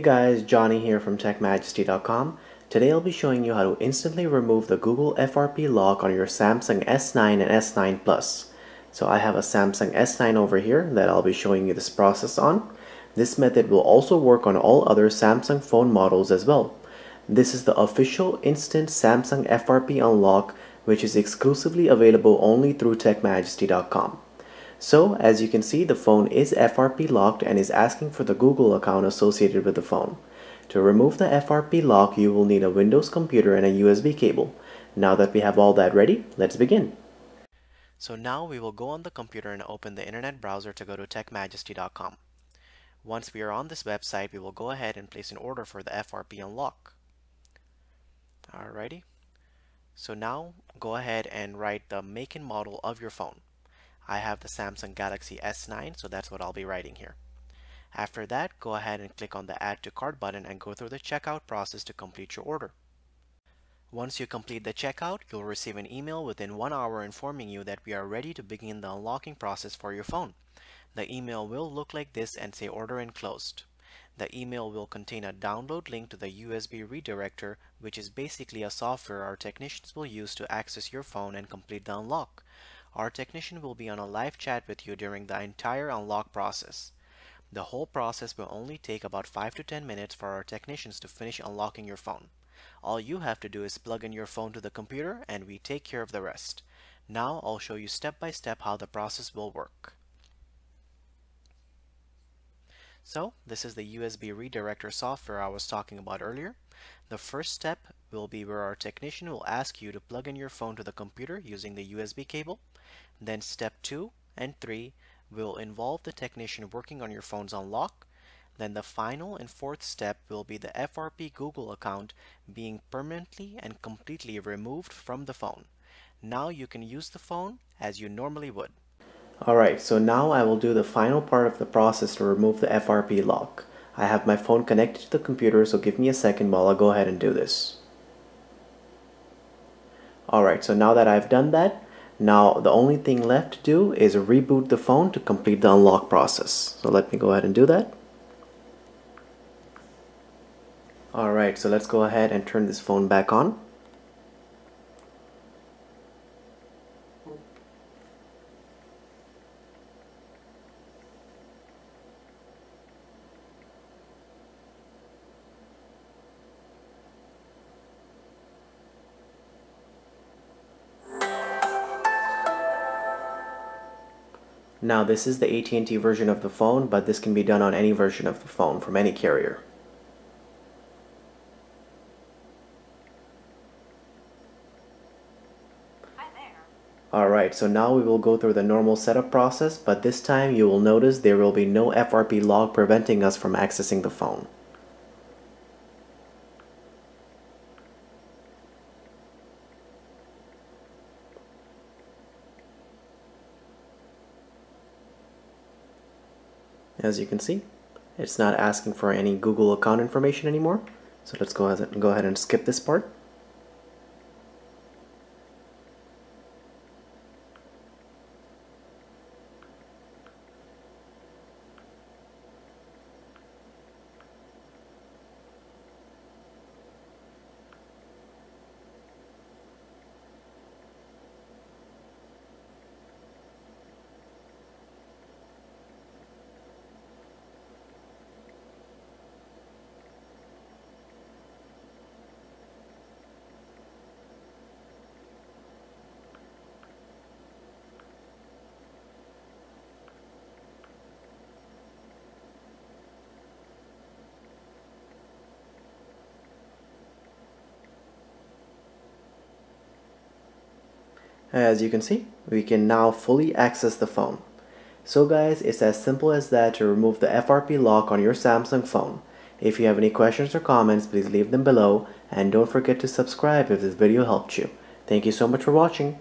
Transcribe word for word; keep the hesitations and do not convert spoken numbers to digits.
Hey guys, Johnny here from tech majesty dot com. Today I'll be showing you how to instantly remove the Google F R P lock on your Samsung S nine and S nine Plus. So I have a Samsung S nine over here that I'll be showing you this process on. This method will also work on all other Samsung phone models as well. This is the official instant Samsung F R P unlock, which is exclusively available only through tech majesty dot com. So, as you can see, the phone is F R P locked and is asking for the Google account associated with the phone. To remove the F R P lock, you will need a Windows computer and a U S B cable. Now that we have all that ready, let's begin. So now we will go on the computer and open the internet browser to go to tech majesty dot com. Once we are on this website, we will go ahead and place an order for the F R P unlock. Alrighty. So now go ahead and write the make and model of your phone. I have the Samsung Galaxy S nine, so that's what I'll be writing here. After that, go ahead and click on the Add to Cart button and go through the checkout process to complete your order. Once you complete the checkout, you'll receive an email within one hour informing you that we are ready to begin the unlocking process for your phone. The email will look like this and say Order in Closed. The email will contain a download link to the U S B Redirector, which is basically a software our technicians will use to access your phone and complete the unlock. Our technician will be on a live chat with you during the entire unlock process. The whole process will only take about five to ten minutes for our technicians to finish unlocking your phone. All you have to do is plug in your phone to the computer and we take care of the rest. Now I'll show you step by step how the process will work. So this is the U S B Redirector software I was talking about earlier. The first step will be where our technician will ask you to plug in your phone to the computer using the U S B cable. Then step two and three will involve the technician working on your phone's unlock. Then the final and fourth step will be the F R P Google account being permanently and completely removed from the phone. Now you can use the phone as you normally would. Alright, so now I will do the final part of the process to remove the F R P lock. I have my phone connected to the computer, so give me a second while I go ahead and do this. Alright, so now that I've done that, now the only thing left to do is reboot the phone to complete the unlock process. So let me go ahead and do that. Alright, so let's go ahead and turn this phone back on. Now this is the A T and T version of the phone, but this can be done on any version of the phone from any carrier. Alright, so now we will go through the normal setup process, but this time you will notice there will be no F R P lock preventing us from accessing the phone. As you can see, it's not asking for any Google account information anymore. So let's go ahead and go ahead and skip this part. As you can see, we can now fully access the phone. So guys, it's as simple as that to remove the F R P lock on your Samsung phone. If you have any questions or comments, please leave them below, and don't forget to subscribe if this video helped you. Thank you so much for watching.